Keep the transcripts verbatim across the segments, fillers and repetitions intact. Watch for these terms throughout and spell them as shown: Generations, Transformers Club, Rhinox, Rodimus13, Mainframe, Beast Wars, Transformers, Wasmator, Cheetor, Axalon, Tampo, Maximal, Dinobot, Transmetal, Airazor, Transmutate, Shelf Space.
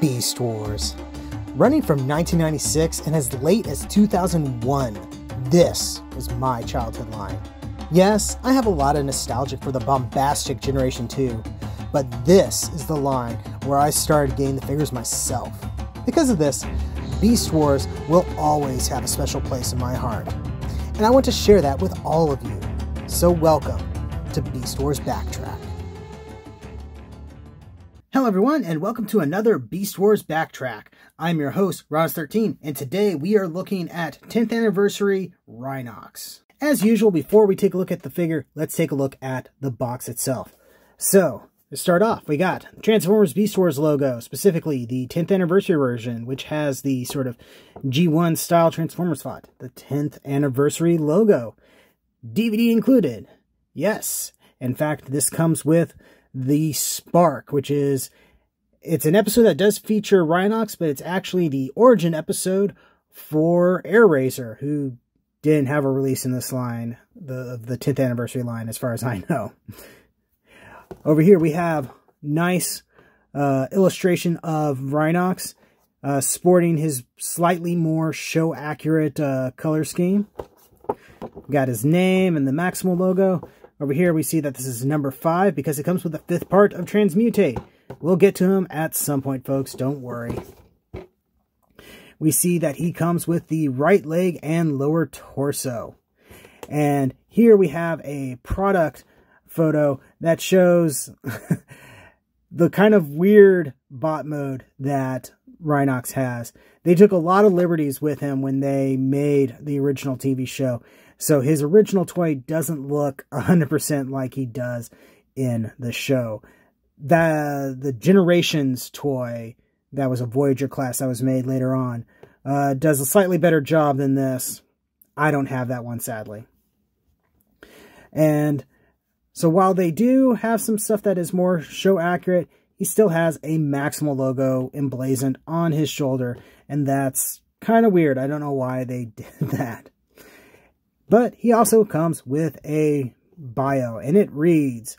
Beast Wars. Running from nineteen ninety-six and as late as two thousand one, this was my childhood line. Yes, I have a lot of nostalgia for the bombastic Generation two, but this is the line where I started getting the figures myself. Because of this, Beast Wars will always have a special place in my heart, and I want to share that with all of you. So welcome to Beast Wars Backtrack. Hello everyone, and welcome to another Beast Wars Backtrack. I'm your host, Rodimus thirteen, and today we are looking at tenth Anniversary Rhinox. As usual, before we take a look at the figure, let's take a look at the box itself. So, to start off, we got Transformers Beast Wars logo, specifically the tenth Anniversary version, which has the sort of G one style Transformers font. The tenth Anniversary logo. D V D included. Yes. In fact, this comes with the Spark, which is... it's an episode that does feature Rhinox, but it's actually the origin episode for Airazor, who didn't have a release in this line, the the tenth anniversary line, as far as I know. Over here we have nice uh, illustration of Rhinox, uh, sporting his slightly more show-accurate uh, color scheme. Got his name and the Maximal logo. Over here we see that this is number five because it comes with the fifth part of Transmutate. We'll get to him at some point, folks. Don't worry. We see that he comes with the right leg and lower torso. And here we have a product photo that shows the kind of weird bot mode that Rhinox has. They took a lot of liberties with him when they made the original T V show. So his original toy doesn't look one hundred percent like he does in the show. The, the Generations toy that was a Voyager class that was made later on uh, does a slightly better job than this. I don't have that one, sadly. And so while they do have some stuff that is more show accurate, he still has a Maximal logo emblazoned on his shoulder, and that's kind of weird. I don't know why they did that. But he also comes with a bio, and it reads...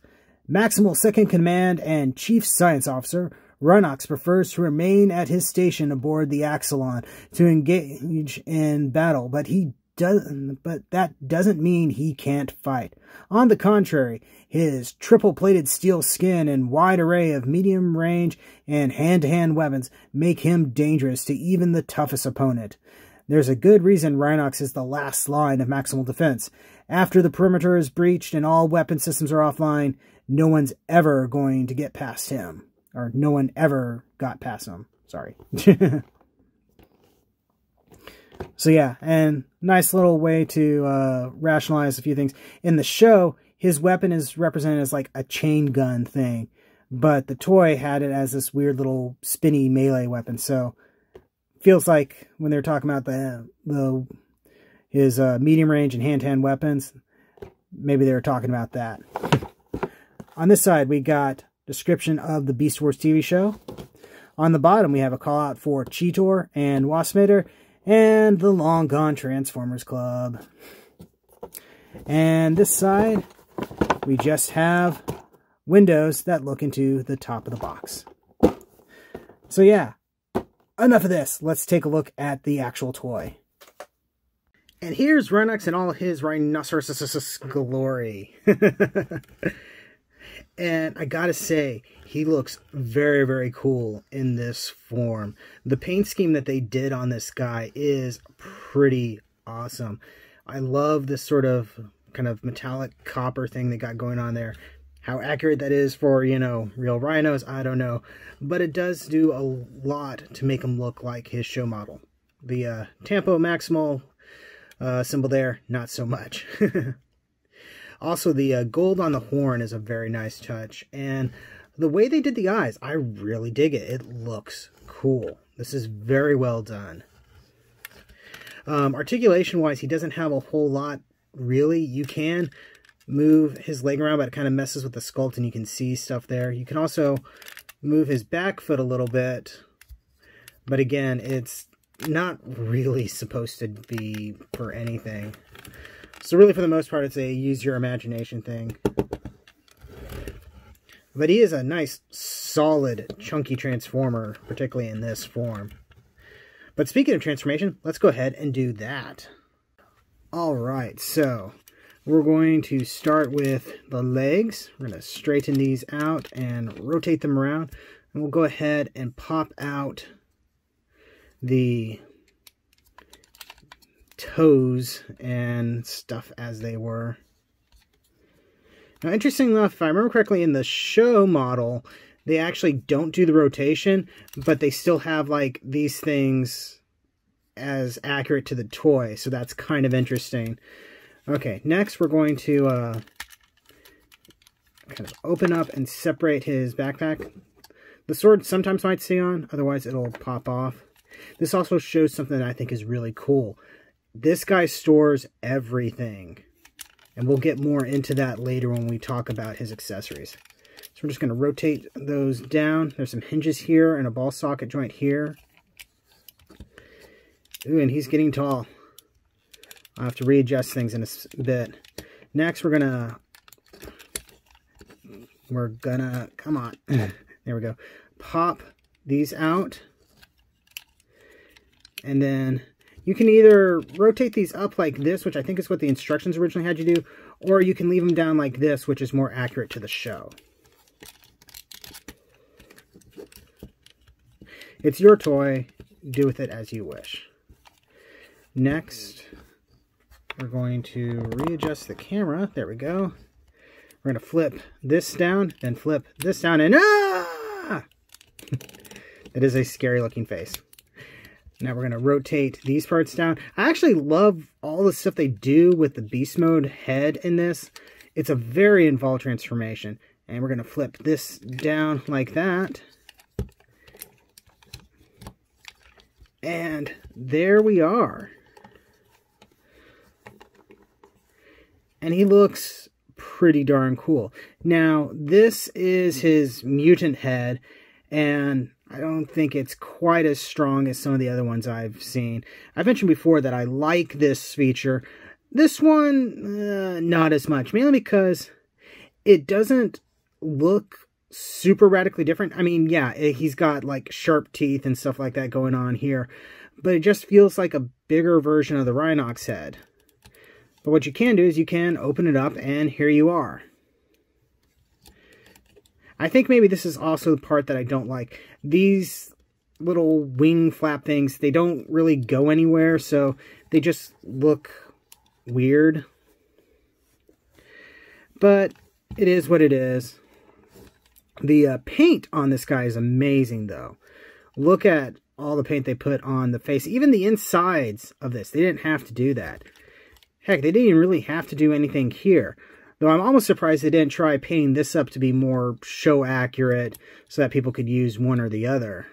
Maximal Second Command and Chief Science Officer, Rhinox prefers to remain at his station aboard the Axalon to engage in battle, but he doesn't. But that doesn't mean he can't fight. On the contrary, his triple-plated steel skin and wide array of medium-range and hand-to-hand weapons make him dangerous to even the toughest opponent. There's a good reason Rhinox is the last line of Maximal defense. After the perimeter is breached and all weapon systems are offline, no one's ever going to get past him. Or no one ever got past him. Sorry. So yeah, and nice little way to uh, rationalize a few things. In the show, his weapon is represented as like a chain gun thing. But the toy had it as this weird little spinny melee weapon. So feels like when they're talking about the, the his uh, medium range and hand-to-hand weapons, maybe they were talking about that. On this side, we got description of the Beast Wars T V show. On the bottom, we have a call out for Cheetor and Wasmator and the long-gone Transformers Club. And this side, we just have windows that look into the top of the box. So yeah, enough of this. Let's take a look at the actual toy. And here's Rhinox in all his rhinoceros glory. And I gotta say, he looks very, very cool in this form. The paint scheme that they did on this guy is pretty awesome. I love this sort of kind of metallic copper thing they got going on there. How accurate that is for, you know, real rhinos, I don't know. But it does do a lot to make him look like his show model. The uh, Tampo Maximal uh, symbol there, not so much. Also, the uh, gold on the horn is a very nice touch. And the way they did the eyes, I really dig it. It looks cool. This is very well done. Um, Articulation-wise, he doesn't have a whole lot, really. You can move his leg around, but it kind of messes with the sculpt, and you can see stuff there. You can also move his back foot a little bit. But again, it's not really supposed to be for anything. So really, for the most part, it's a use your imagination thing. But he is a nice, solid, chunky Transformer, particularly in this form. But speaking of transformation, let's go ahead and do that. Alright, so we're going to start with the legs. We're going to straighten these out and rotate them around. And we'll go ahead and pop out the toes and stuff as they were. Now, interestingly enough, if I remember correctly, in the show model, they actually don't do the rotation, but they still have, like, these things as accurate to the toy, so that's kind of interesting. Okay, next we're going to uh, kind of open up and separate his backpack. The sword sometimes might stay on, otherwise it'll pop off. This also shows something that I think is really cool. This guy stores everything. And we'll get more into that later when we talk about his accessories. So we're just going to rotate those down. There's some hinges here and a ball socket joint here. Ooh, and he's getting tall. I'll have to readjust things in a bit. Next, we're going to... We're going to... Come on. There we go. Pop these out. And then... You can either rotate these up like this, which I think is what the instructions originally had you do, or you can leave them down like this, which is more accurate to the show. It's your toy. Do with it as you wish. Next, we're going to readjust the camera. There we go. We're going to flip this down, then flip this down, and ah! That is a scary looking face. Now we're going to rotate these parts down. I actually love all the stuff they do with the beast mode head in this. It's a very involved transformation. And we're going to flip this down like that. And there we are. And he looks pretty darn cool. Now, this is his mutant head. And I don't think it's quite as strong as some of the other ones I've seen. I've mentioned before that I like this feature. This one, uh, not as much. Mainly because it doesn't look super radically different. I mean, yeah, it, he's got like sharp teeth and stuff like that going on here. But it just feels like a bigger version of the Rhinox head. But what you can do is you can open it up and here you are. I think maybe this is also the part that I don't like. These little wing flap things, they don't really go anywhere, so they just look weird. But it is what it is. The uh, paint on this guy is amazing, though. Look at all the paint they put on the face. Even the insides of this, they didn't have to do that. Heck, they didn't even really have to do anything here. Though I'm almost surprised they didn't try painting this up to be more show accurate so that people could use one or the other.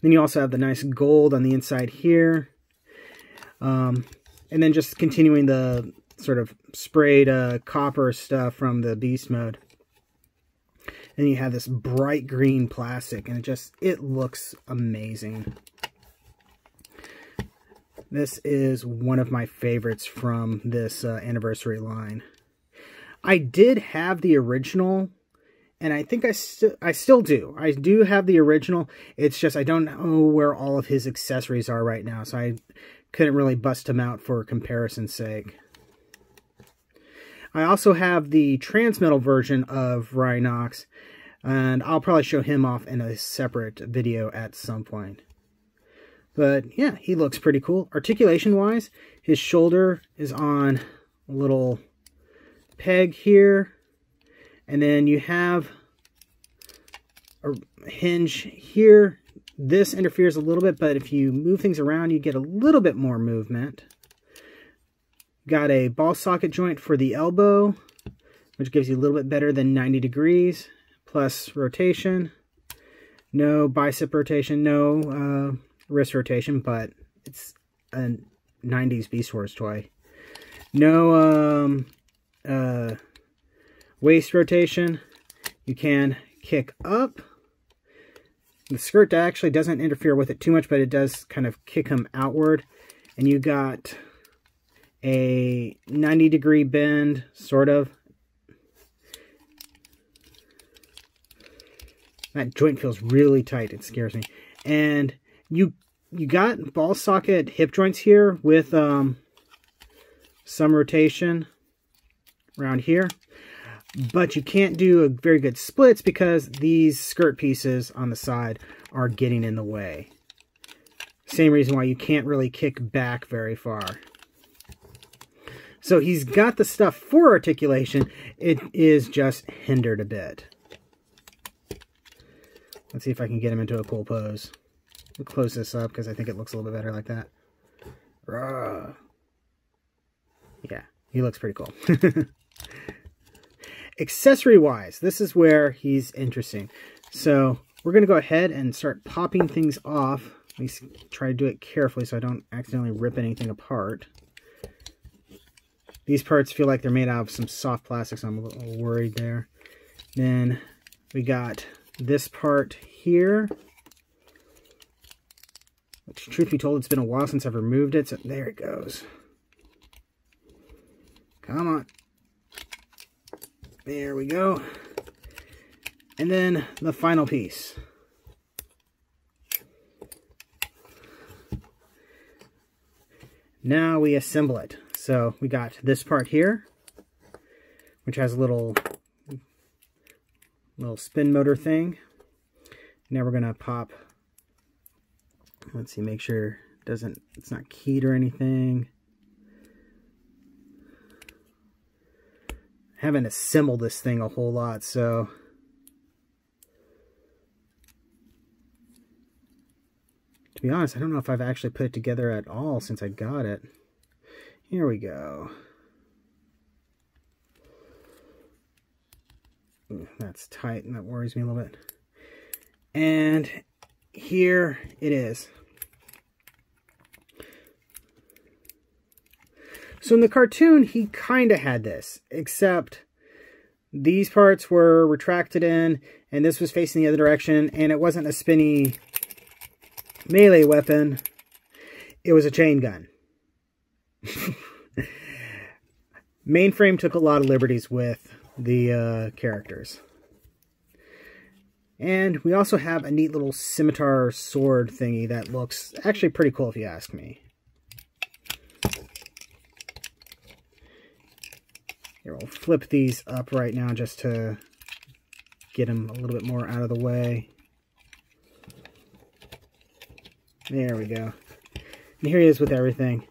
Then you also have the nice gold on the inside here. Um, and then just continuing the sort of sprayed uh, copper stuff from the beast mode. And you have this bright green plastic and it just, it looks amazing. This is one of my favorites from this uh, anniversary line. I did have the original, and I think I, st I still do. I do have the original. It's just I don't know where all of his accessories are right now, so I couldn't really bust him out for comparison's sake. I also have the Transmetal version of Rhinox, and I'll probably show him off in a separate video at some point. But, yeah, he looks pretty cool. Articulation-wise, his shoulder is on a little peg here. And then you have a hinge here. This interferes a little bit, but if you move things around, you get a little bit more movement. Got a ball socket joint for the elbow, which gives you a little bit better than ninety degrees, plus rotation. No bicep rotation, no... Uh, wrist rotation, but it's a nineties Beast Wars toy. No um, uh, waist rotation. You can kick up. The skirt actually doesn't interfere with it too much, but it does kind of kick him outward. And you got a ninety degree bend, sort of. That joint feels really tight. It scares me. And you you got ball socket hip joints here with um, some rotation around here. But you can't do a very good splits because these skirt pieces on the side are getting in the way. Same reason why you can't really kick back very far. So he's got the stuff for articulation. It is just hindered a bit. Let's see if I can get him into a cool pose. We'll close this up because I think it looks a little bit better like that. Rawr. Yeah, he looks pretty cool. Accessory-wise, this is where he's interesting. So we're going to go ahead and start popping things off. At least try to do it carefully so I don't accidentally rip anything apart. These parts feel like they're made out of some soft plastic, so I'm a little worried there. Then we got this part here, which, truth be told, it's been a while since I've removed it, so there it goes. Come on. There we go. And then the final piece. Now we assemble it. So we got this part here, which has a little, little spin motor thing. Now we're gonna pop, let's see, make sure it doesn't, it's not keyed or anything. I haven't assembled this thing a whole lot, so. To be honest, I don't know if I've actually put it together at all since I got it. Here we go. Ooh, that's tight and that worries me a little bit. And here it is. So in the cartoon, he kind of had this, except these parts were retracted in, and this was facing the other direction, and it wasn't a spinny melee weapon. It was a chain gun. Mainframe took a lot of liberties with the uh, characters. And we also have a neat little scimitar sword thingy that looks actually pretty cool if you ask me. Here, we'll flip these up right now just to get them a little bit more out of the way. There we go. And here he is with everything.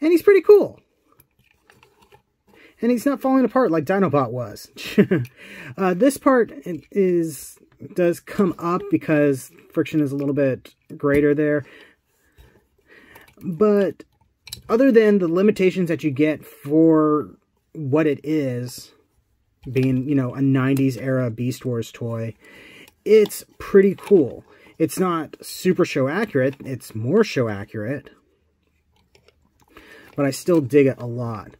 And he's pretty cool. And he's not falling apart like Dinobot was. uh, this part is does come up because friction is a little bit greater there. But other than the limitations that you get for what it is, being, you know, a nineties era Beast Wars toy, it's pretty cool. It's not super show accurate. It's more show accurate. But I still dig it a lot.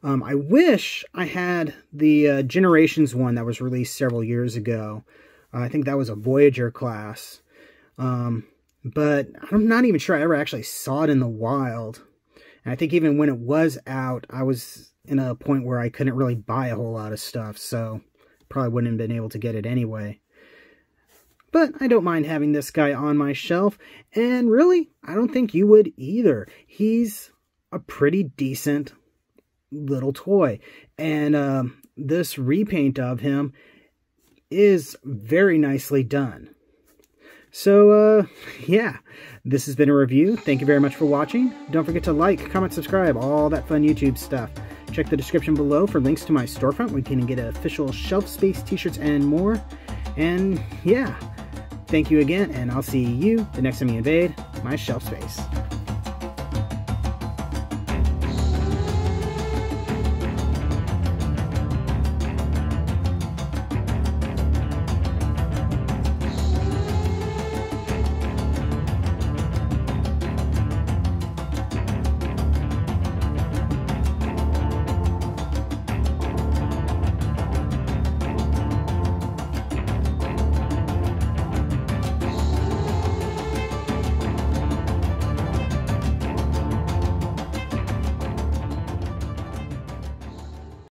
Um, I wish I had the uh, Generations one that was released several years ago. Uh, I think that was a Voyager class. Um, but I'm not even sure I ever actually saw it in the wild. And I think even when it was out, I was in a point where I couldn't really buy a whole lot of stuff. So probably wouldn't have been able to get it anyway. But I don't mind having this guy on my shelf. And really, I don't think you would either. He's a pretty decent little toy, and um, this repaint of him is very nicely done. So uh, yeah, this has been a review. Thank you very much for watching. Don't forget to like, comment, subscribe, all that fun YouTube stuff. Check the description below for links to my storefront where you can get official Shelf Space t-shirts and more. And yeah, thank you again, and I'll see you the next time you invade my shelf space.